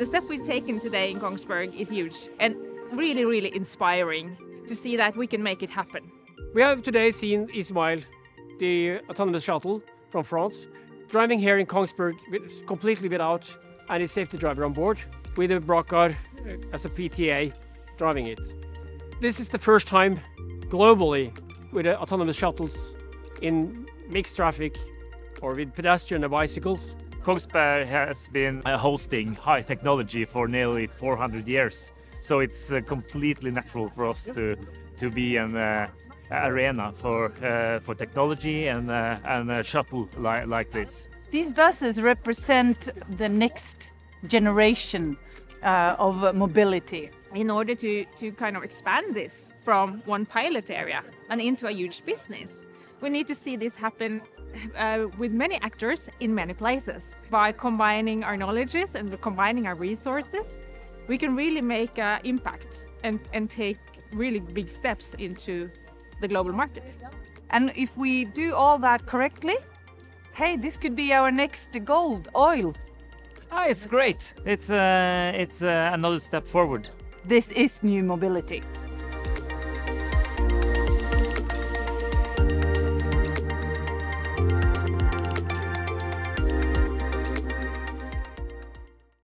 The step we've taken today in Kongsberg is huge and really, really inspiring to see that we can make it happen. We have today seen Ismail, the autonomous shuttle from France, driving here in Kongsberg completely without any safety driver on board, with a Brakar as a PTA driving it. This is the first time globally with autonomous shuttles in mixed traffic or with pedestrian and bicycles. Kongsberg has been hosting high technology for nearly 400 years, so it's completely natural for us to be an arena for technology and a shuttle like this. These buses represent the next generation of mobility. In order to kind of expand this from one pilot area and into a huge business, we need to see this happen with many actors in many places. By combining our knowledges and combining our resources, we can really make an impact and take really big steps into the global market. And if we do all that correctly, hey, this could be our next gold, oil. Ah, it's great. It's another step forward. This is new mobility.